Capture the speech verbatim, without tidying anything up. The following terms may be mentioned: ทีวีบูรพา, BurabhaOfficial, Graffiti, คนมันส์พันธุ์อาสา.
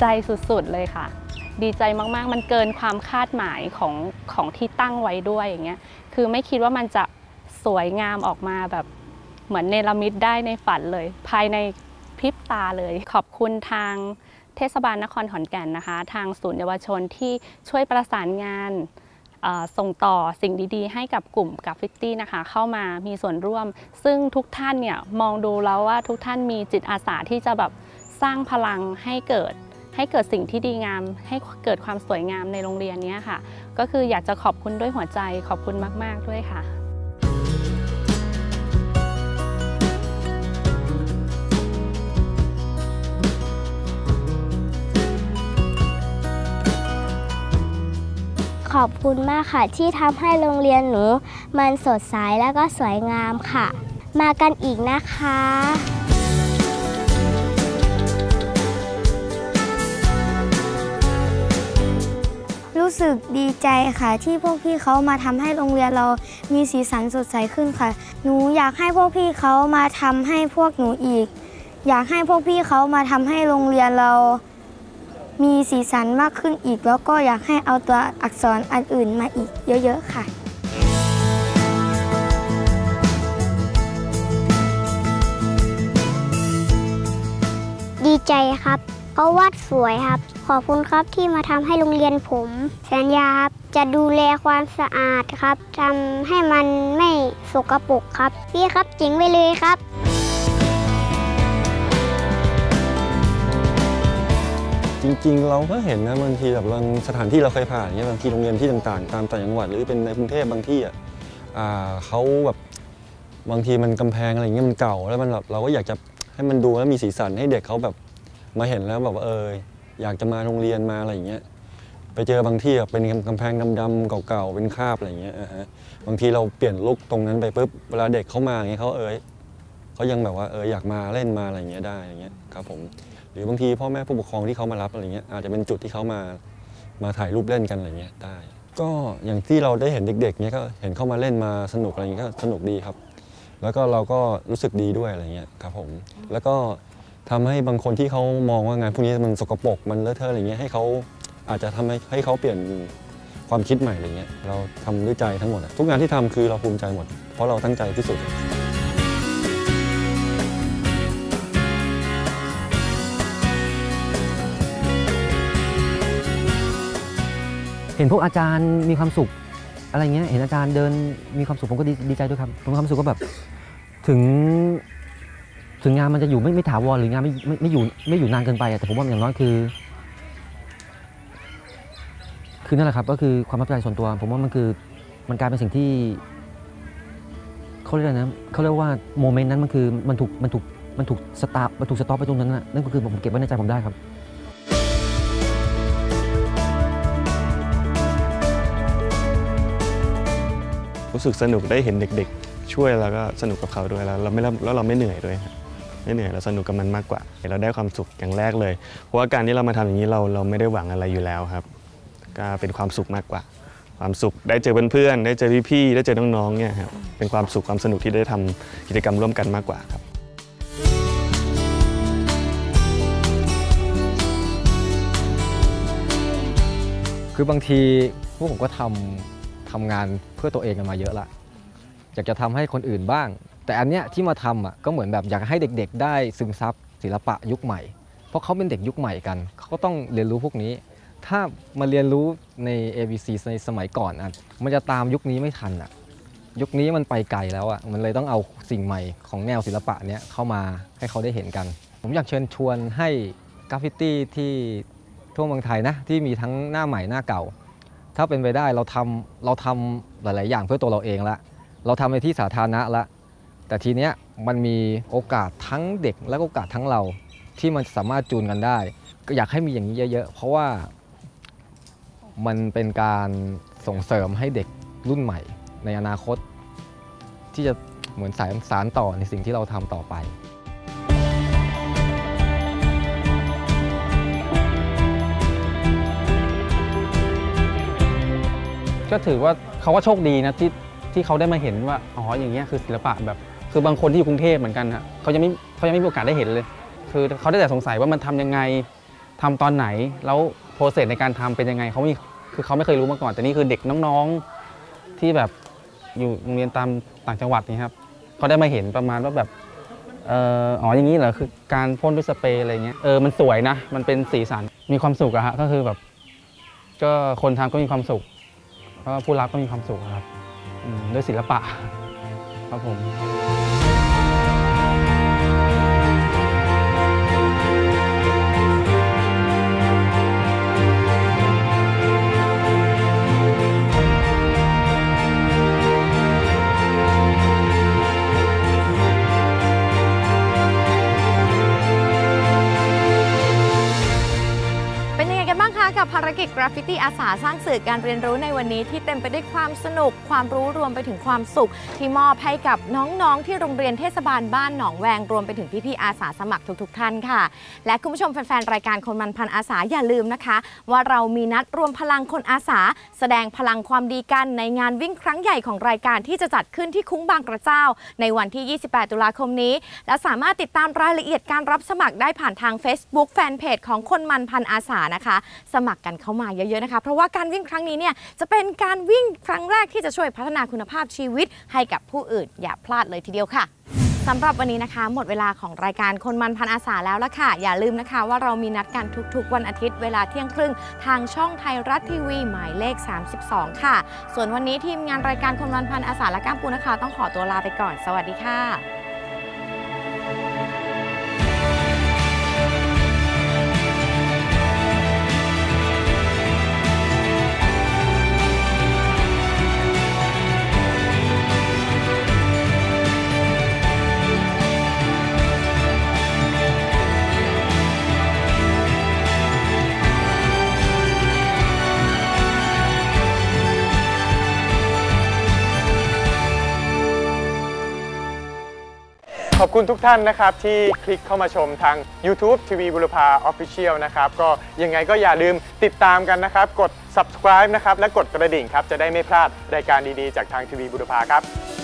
ใจสุดๆเลยค่ะดีใจมากๆมันเกินความคาดหมายของของที่ตั้งไว้ด้วยอย่างเงี้ยคือไม่คิดว่ามันจะสวยงามออกมาแบบเหมือนเนรมิตได้ในฝันเลยภายในพริบตาเลยขอบคุณทางเทศบาลนครขอนแก่นนะคะทางศูนย์เยาวชนที่ช่วยประสานงานส่งต่อสิ่งดีๆให้กับกลุ่มกราฟฟิตี้นะคะเข้ามามีส่วนร่วมซึ่งทุกท่านเนี่ยมองดูแล้วว่าทุกท่านมีจิตอาสาที่จะแบบสร้างพลังให้เกิดให้เกิดสิ่งที่ดีงามให้เกิดความสวยงามในโรงเรียนนี้ค่ะก็คืออยากจะขอบคุณด้วยหัวใจขอบคุณมากๆด้วยค่ะขอบคุณมากค่ะที่ทำให้โรงเรียนหนูมันสดใสและก็สวยงามค่ะมากันอีกนะคะรู้สึกดีใจค่ะที่พวกพี่เขามาทำให้โรงเรียนเรามีสีสันสดใสขึ้นค่ะหนูอยากให้พวกพี่เขามาทำให้พวกหนูอีกอยากให้พวกพี่เขามาทำให้โรงเรียนเรามีสีสันมากขึ้นอีกแล้วก็อยากให้เอาตัวอักษรอันอื่นมาอีกเยอะๆค่ะดีใจครับเขาวาดสวยครับขอบคุณครับที่มาทำให้โรงเรียนผมสัญญาครับจะดูแลความสะอาดครับทำให้มันไม่สกปรกครับพี่ครับเจ๋งไปเลยครับจริงๆเราก็เห็นนะบางทีแบบสถานที่เราเคยผ่านเนี่ยบางทีโรงเรียนที่ต่างๆตามต่างจังหวัดหรือเป็นในกรุงเทพบางที่อ่ะเขาแบบบางทีมันกำแพงอะไรเงี้ยมันเก่าแล้วมันแบบเราก็อยากจะให้มันดูแล้วมีสีสันให้เด็กเขาแบบมาเห็นแล้วแบบเอออยากจะมาโรงเรียนมาอะไรอย่างเงี้ยไปเจอบางที่เป็นกำแพงดำๆเก่าๆเป็นคราบอะไรอย่างเงี้ยนะฮะบางทีเราเปลี่ยนลุคตรงนั้นไปปุ๊บเวลาเด็กเขามาอย่างเงี้ยเขาเออเขายังแบบว่าเอออยากมาเล่นมาอะไรอย่างเงี้ยได้อย่างเงี้ยครับผมหรือบางทีพ่อแม่ผู้ปกครองที่เขามารับอะไรเงี้ยอาจจะเป็นจุดที่เขามามาถ่ายรูปเล่นกันอะไรเงี้ยได้ก็อย่างที่เราได้เห็นเด็กๆเนี้ยก็เห็นเข้ามาเล่นมาสนุกอะไรเงี้ยก็สนุกดีครับแล้วก็เราก็รู้สึกดีด้วยอะไรเงี้ยครับผมแล้วก็ทำให้บางคนที่เขามองว่างานพวกนี้มันสกปรกมันเลอะเทอะอะไรเงี้ยให้เขาอาจจะทำให้ให้เขาเปลี่ยนความคิดใหม่อะไรเงี้ยเราทำด้วยใจทั้งหมดทุกงานที่ทำคือเราภูมิใจหมดเพราะเราตั้งใจที่สุดเห็นพวกอาจารย์มีความสุขอะไรเงี้ยเห็นอาจารย์เดินมีความสุขผมก็ดีใจด้วยครับผมมีความสุขก็แบบถึงถึงงานมันจะอยู่ไม่ไม่ถาวรหรืองานไม่ไม่ไม่อยู่ไม่อยู่นานเกินไปแต่ผมว่าอย่างน้อยคือคือนั่นแหละครับก็คือความรับใจส่วนตัวผมว่ามันคือมันกลายเป็นสิ่งที่เขาเรียกนะเขาเรียกว่าโมเมนต์นั้นมันคือมันถูกมันถูกมันถูกสตาร์มันถูกสต็อปไปตรงนั้นน่ะนั่นก็คือผมเก็บไว้ในใจผมได้ครับรู้สึกสนุกได้เห็นเด็กๆช่วยแล้วก็สนุกกับเขาด้วยแล้วเราไม่แล้วเราไม่เหนื่อยด้วยไม่เหนื่อยเราสนุกกับมันมากกว่าเราได้ความสุขอย่างแรกเลยเพราะว่าการที่เรามาทำอย่างนี้เราเราไม่ได้หวังอะไรอยู่แล้วครับก็เป็นความสุขมากกว่าความสุขได้เจอเพื่อนๆได้เจอพี่ๆได้เจอน้องๆเนี่ยครับเป็นความสุขความสนุกที่ได้ทำกิจกรรมร่วมกันมากกว่าครับคือบางทีพวกผมก็ทำทำงานเพื่อตัวเองกันมาเยอะละอยากจะทำให้คนอื่นบ้างแต่อันเนี้ยที่มาทำอ่ะก็เหมือนแบบอยากให้เด็กๆได้ซึมซับศิลปะยุคใหม่เพราะเขาเป็นเด็กยุคใหม่กันเขาก็ต้องเรียนรู้พวกนี้ถ้ามาเรียนรู้ใน เอ บี ซี ในสมัยก่อนอ่ะมันจะตามยุคนี้ไม่ทันอ่ะยุคนี้มันไปไกลแล้วอ่ะมันเลยต้องเอาสิ่งใหม่ของแนวศิลปะเนี้ยเข้ามาให้เขาได้เห็นกันผมอยากเชิญชวนให้กราฟฟิตี้ที่ทั่วเมืองไทยนะที่มีทั้งหน้าใหม่หน้าเก่าถ้าเป็นไปได้เราทำเราทำหลายๆอย่างเพื่อตัวเราเองละเราทำในที่สาธารณะละแต่ทีเนี้ยมันมีโอกาสทั้งเด็กและโอกาสทั้งเราที่มันสามารถจูนกันได้ก็อยากให้มีอย่างนี้เยอะๆเพราะว่ามันเป็นการส่งเสริมให้เด็กรุ่นใหม่ในอนาคตที่จะเหมือนสายสานต่อในสิ่งที่เราทำต่อไปก็ถือว่าเขาว่าโชคดีนะที่ที่เขาได้มาเห็นว่าอ๋ออย่างเงี้ยคือศิลปะแบบคือบางคนที่อยู่กรุงเทพเหมือนกันฮะเขายังไม่เขายังไม่มีโอกาสได้เห็นเลยคือเขาได้แต่สงสัยว่ามันทำยังไง ทำตอนไหนแล้วโปรเซสในการทำเป็นยังไงเขามีคือเขาไม่เคยรู้มาก่อนแต่นี่คือเด็กน้องๆที่แบบอยู่โรงเรียนตามต่างจังหวัดนี่ครับเขาได้มาเห็นประมาณว่าแบบอ๋ออย่างนี้เหรอคือการพ่นด้วยสเปรย์อะไรเงี้ยเออมันสวยนะมันเป็นสีสันมีความสุขอะฮะก็คือแบบก็คนทำก็มีความสุขแล้วผู้รับก็มีความสุขครับด้วยศิลปะครับผมกับภารกิจกราฟฟิตี้อาสาสร้างสื่อการเรียนรู้ในวันนี้ที่เต็มไปด้วยความสนุกความรู้รวมไปถึงความสุขที่มอบให้กับน้องๆที่โรงเรียนเทศบาลบ้านหนองแวงรวมไปถึงพี่ๆอาสาสมัครทุกๆท่านค่ะและคุณผู้ชมแฟนๆรายการคนมันพันอาสาอย่าลืมนะคะว่าเรามีนัดรวมพลังคนอาสาแสดงพลังความดีกันในงานวิ่งครั้งใหญ่ของรายการที่จะจัดขึ้นที่คุ้งบางกระเจ้าในวันที่ยี่สิบแปดตุลาคมนี้และสามารถติดตามรายละเอียดการรับสมัครได้ผ่านทาง Facebook แฟนเพจของคนมันพันอาสานะคะสมัครกันเข้ามาเยอะๆนะคะเพราะว่าการวิ่งครั้งนี้เนี่ยจะเป็นการวิ่งครั้งแรกที่จะช่วยพัฒนาคุณภาพชีวิตให้กับผู้อื่นอย่าพลาดเลยทีเดียวค่ะสำหรับวันนี้นะคะหมดเวลาของรายการคนมันพันอาสาแล้วละค่ะอย่าลืมนะคะว่าเรามีนัดกันทุกๆวันอาทิตย์เวลาเที่ยงครึ่งทางช่องไทยรัฐทีวีหมายเลขสามสิบสองค่ะส่วนวันนี้ทีมงานรายการคนมันพันอาสาและก้ามปูนะคะต้องขอตัวลาไปก่อนสวัสดีค่ะขอบคุณทุกท่านนะครับที่คลิกเข้ามาชมทาง YouTube ที วี บุรพา Official นะครับก็ยังไงก็อย่าลืมติดตามกันนะครับกด subscribe นะครับและกดกระดิ่งครับจะได้ไม่พลาดรายการดีๆจากทาง ที วี บุรพาครับ